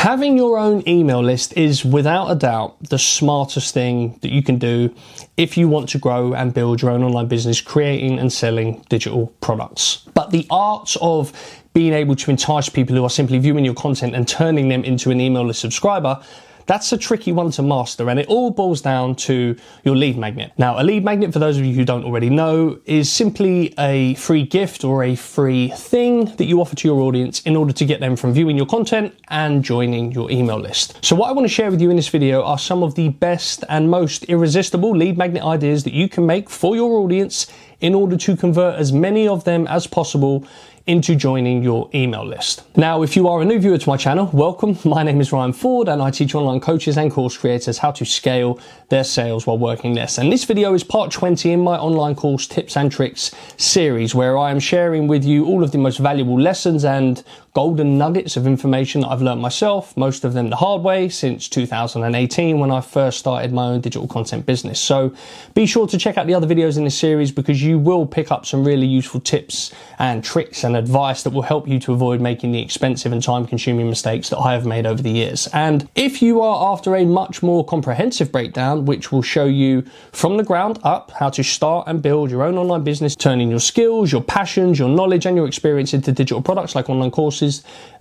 Having your own email list is without a doubt the smartest thing that you can do if you want to grow and build your own online business, creating and selling digital products. But the art of being able to entice people who are simply viewing your content and turning them into an email list subscriber, that's a tricky one to master, and it all boils down to your lead magnet. Now, a lead magnet, for those of you who don't already know, is simply a free gift or a free thing that you offer to your audience in order to get them from viewing your content and joining your email list. So what I want to share with you in this video are some of the best and most irresistible lead magnet ideas that you can make for your audience in order to convert as many of them as possible into joining your email list. Now, if you are a new viewer to my channel, welcome. My name is Ryan Ford and I teach online coaches and course creators how to scale their sales while working less. And this video is part 20 in my online course tips and tricks series, where I am sharing with you all of the most valuable lessons and golden nuggets of information that I've learned myself, most of them the hard way, since 2018 when I first started my own digital content business. So be sure to check out the other videos in this series because you will pick up some really useful tips and tricks and advice that will help you to avoid making the expensive and time-consuming mistakes that I have made over the years. And if you are after a much more comprehensive breakdown, which will show you from the ground up how to start and build your own online business, turning your skills, your passions, your knowledge and your experience into digital products like online courses,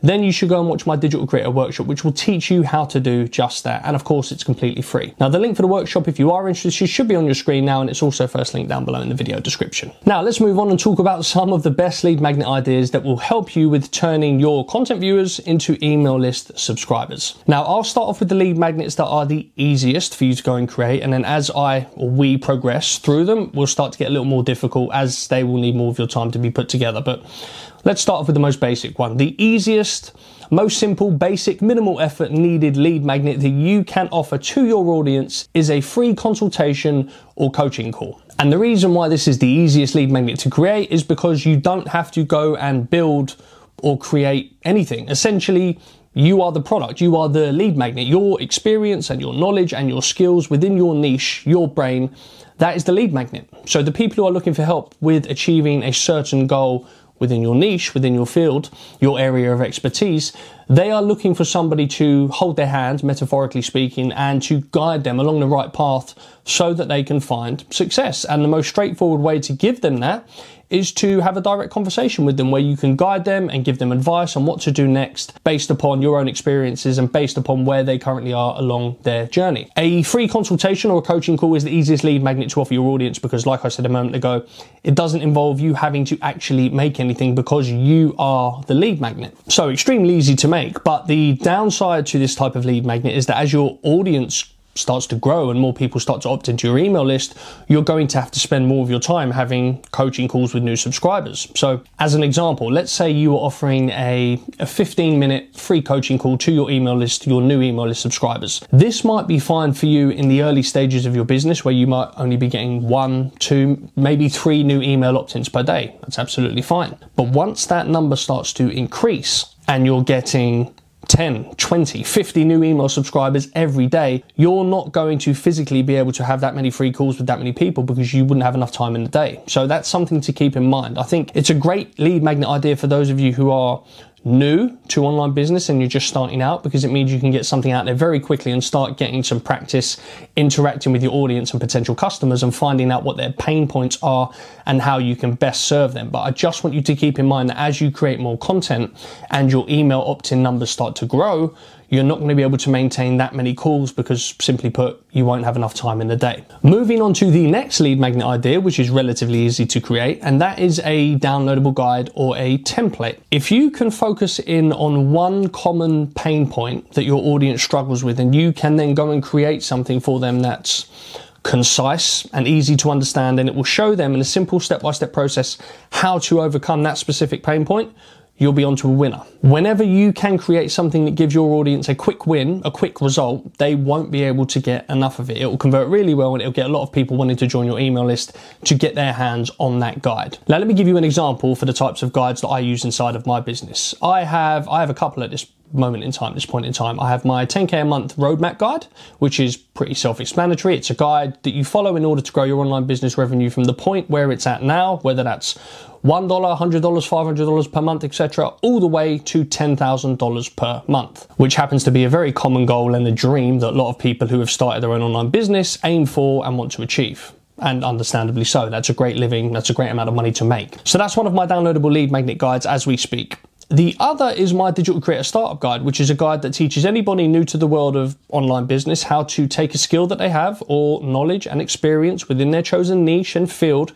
then you should go and watch my Digital Creator Workshop, which will teach you how to do just that. And of course, it's completely free. Now, the link for the workshop, if you are interested, should be on your screen now, and it's also first linked down below in the video description. Now, let's move on and talk about some of the best lead magnet ideas that will help you with turning your content viewers into email list subscribers. Now, I'll start off with the lead magnets that are the easiest for you to go and create, and then as we progress through them, we'll start to get a little more difficult as they will need more of your time to be put together. But let's start off with the most basic one. The easiest, most simple, basic, minimal effort needed lead magnet that you can offer to your audience is a free consultation or coaching call. And the reason why this is the easiest lead magnet to create is because you don't have to go and build or create anything. Essentially, you are the product, you are the lead magnet. Your experience and your knowledge and your skills within your niche, your brain, that is the lead magnet. So the people who are looking for help with achieving a certain goal within your niche, within your field, your area of expertise, they are looking for somebody to hold their hand, metaphorically speaking, and to guide them along the right path so that they can find success. And the most straightforward way to give them that is to have a direct conversation with them where you can guide them and give them advice on what to do next based upon your own experiences and based upon where they currently are along their journey. A free consultation or a coaching call is the easiest lead magnet to offer your audience because, like I said a moment ago, it doesn't involve you having to actually make anything because you are the lead magnet. So extremely easy to make, but the downside to this type of lead magnet is that as your audience starts to grow and more people start to opt into your email list, you're going to have to spend more of your time having coaching calls with new subscribers. So as an example, let's say you are offering a 15-minute free coaching call to your email list, your new email list subscribers. This might be fine for you in the early stages of your business where you might only be getting 1, 2, maybe 3 new email opt-ins per day. That's absolutely fine. But once that number starts to increase and you're getting 10, 20, 50 new email subscribers every day, you're not going to physically be able to have that many free calls with that many people because you wouldn't have enough time in the day. So that's something to keep in mind. I think it's a great lead magnet idea for those of you who are new to online business and you're just starting out, because it means you can get something out there very quickly and start getting some practice interacting with your audience and potential customers and finding out what their pain points are and how you can best serve them. But I just want you to keep in mind that as you create more content and your email opt-in numbers start to grow, you're not going to be able to maintain that many calls because, simply put, you won't have enough time in the day. Moving on to the next lead magnet idea, which is relatively easy to create, and that is a downloadable guide or a template. If you can focus in on one common pain point that your audience struggles with, and you can then go and create something for them that's concise and easy to understand, and it will show them in a simple step-by-step process how to overcome that specific pain point, you'll be onto a winner. Whenever you can create something that gives your audience a quick win, a quick result, they won't be able to get enough of it. It will convert really well and it'll get a lot of people wanting to join your email list to get their hands on that guide. Now, let me give you an example for the types of guides that I use inside of my business. I have a couple at this moment in time, this point in time, I have my 10K a month roadmap guide, which is pretty self-explanatory. It's a guide that you follow in order to grow your online business revenue from the point where it's at now, whether that's $1, $100, $500 per month, etc., all the way to $10,000 per month, which happens to be a very common goal and a dream that a lot of people who have started their own online business aim for and want to achieve. And understandably so. That's a great living, that's a great amount of money to make. So that's one of my downloadable lead magnet guides as we speak. The other is my Digital Creator Startup Guide, which is a guide that teaches anybody new to the world of online business how to take a skill that they have or knowledge and experience within their chosen niche and field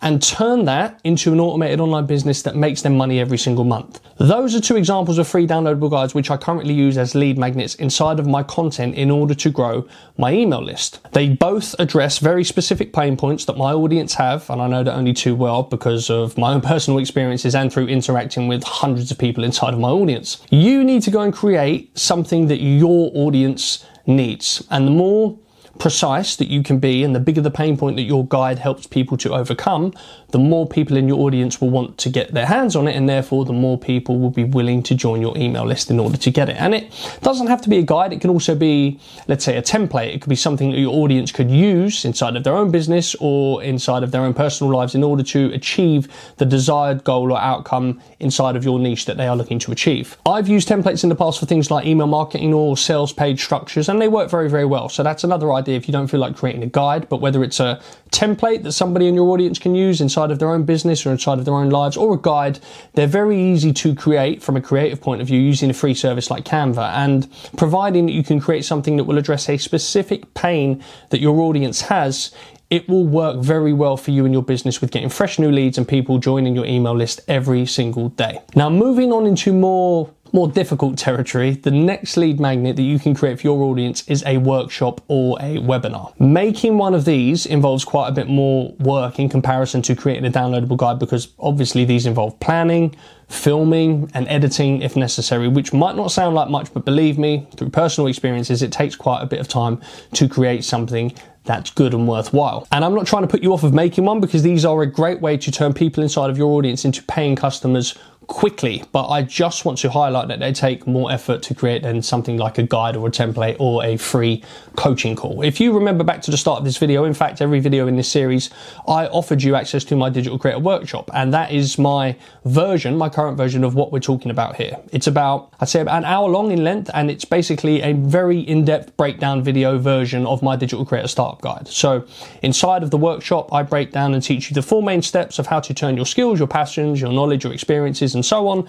and turn that into an automated online business that makes them money every single month. Those are two examples of free downloadable guides which I currently use as lead magnets inside of my content in order to grow my email list. They both address very specific pain points that my audience have, and I know that only too well because of my own personal experiences and through interacting with hundreds of people inside of my audience. You need to go and create something that your audience needs, and the more precise that you can be and the bigger the pain point that your guide helps people to overcome, the more people in your audience will want to get their hands on it, and therefore the more people will be willing to join your email list in order to get it. And it doesn't have to be a guide, it can also be, let's say, a template. It could be something that your audience could use inside of their own business or inside of their own personal lives in order to achieve the desired goal or outcome inside of your niche that they are looking to achieve. I've used templates in the past for things like email marketing or sales page structures, and they work very, very well. So that's another idea if you don't feel like creating a guide, but whether it's a template that somebody in your audience can use inside of their own business or inside of their own lives, or a guide, they're very easy to create from a creative point of view using a free service like Canva, and providing that you can create something that will address a specific pain that your audience has, it will work very well for you and your business with getting fresh new leads and people joining your email list every single day. Now, moving on into more difficult territory, the next lead magnet that you can create for your audience is a workshop or a webinar. Making one of these involves quite a bit more work in comparison to creating a downloadable guide, because obviously these involve planning, filming and editing if necessary, which might not sound like much, but believe me, through personal experiences, it takes quite a bit of time to create something that's good and worthwhile. And I'm not trying to put you off of making one, because these are a great way to turn people inside of your audience into paying customers quickly, but I just want to highlight that they take more effort to create than something like a guide or a template or a free coaching call. If you remember back to the start of this video, in fact, every video in this series, I offered you access to my Digital Creator Workshop, and that is my current version of what we're talking about here. It's about, I'd say, about an hour long in length, and it's basically a very in-depth breakdown video version of my Digital Creator Startup Guide. So inside of the workshop, I break down and teach you the four main steps of how to turn your skills, your passions, your knowledge, your experiences, and so on,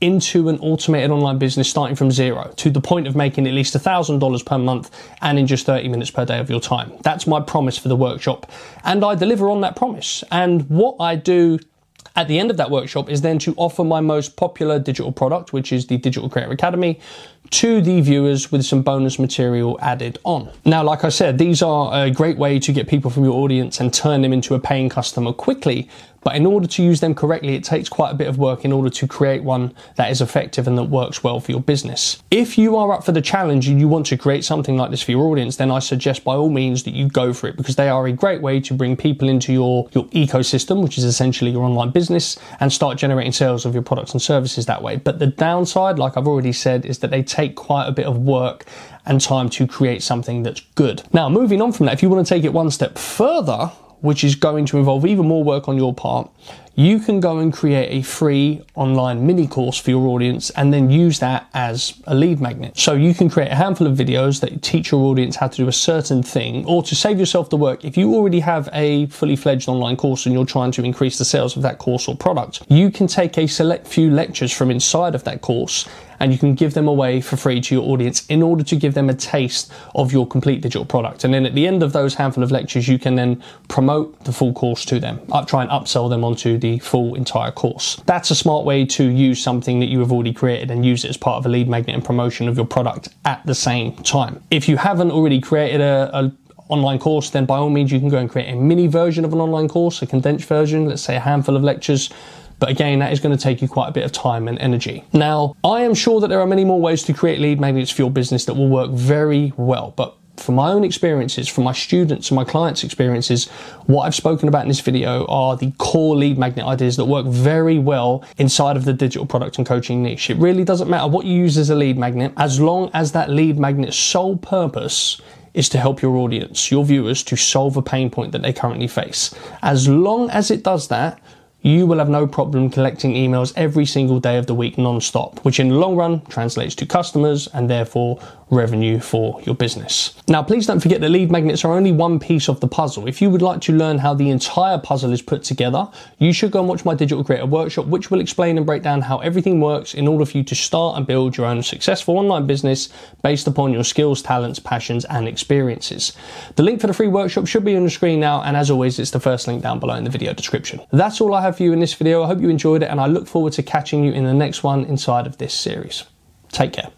into an automated online business starting from zero to the point of making at least $1,000 per month and in just 30 minutes per day of your time. That's my promise for the workshop, and I deliver on that promise. And what I do at the end of that workshop is then to offer my most popular digital product, which is the Digital Creator Academy, to the viewers with some bonus material added on. Now, like I said, these are a great way to get people from your audience and turn them into a paying customer quickly, but in order to use them correctly, it takes quite a bit of work in order to create one that is effective and that works well for your business. If you are up for the challenge and you want to create something like this for your audience, then I suggest by all means that you go for it, because they are a great way to bring people into your ecosystem, which is essentially your online business, and start generating sales of your products and services that way. But the downside, like I've already said, is that they take quite a bit of work and time to create something that's good. Now, moving on from that, if you want to take it one step further, which is going to involve even more work on your part, you can go and create a free online mini course for your audience and then use that as a lead magnet. So you can create a handful of videos that teach your audience how to do a certain thing, or to save yourself the work, if you already have a fully fledged online course and you're trying to increase the sales of that course or product, you can take a select few lectures from inside of that course and you can give them away for free to your audience in order to give them a taste of your complete digital product. And then at the end of those handful of lectures, you can then promote the full course to them, try and upsell them onto the full entire course. That's a smart way to use something that you have already created and use it as part of a lead magnet and promotion of your product at the same time. If you haven't already created a online course, then by all means, you can go and create a mini version of an online course, a condensed version, let's say a handful of lectures. But again, that is going to take you quite a bit of time and energy. Now, I am sure that there are many more ways to create lead magnets for your business that will work very well, but from my own experiences, from my students and my clients' experiences, what I've spoken about in this video are the core lead magnet ideas that work very well inside of the digital product and coaching niche. It really doesn't matter what you use as a lead magnet, as long as that lead magnet's sole purpose is to help your audience, your viewers, to solve a pain point that they currently face. As long as it does that, you will have no problem collecting emails every single day of the week non-stop, which in the long run translates to customers and therefore revenue for your business. Now, please don't forget that lead magnets are only one piece of the puzzle. If you would like to learn how the entire puzzle is put together, you should go and watch my Digital Creator Workshop, which will explain and break down how everything works in order for you to start and build your own successful online business based upon your skills, talents, passions, and experiences. The link for the free workshop should be on the screen now, and as always, it's the first link down below in the video description. That's all I have for you in this video. I hope you enjoyed it, and I look forward to catching you in the next one inside of this series. Take care.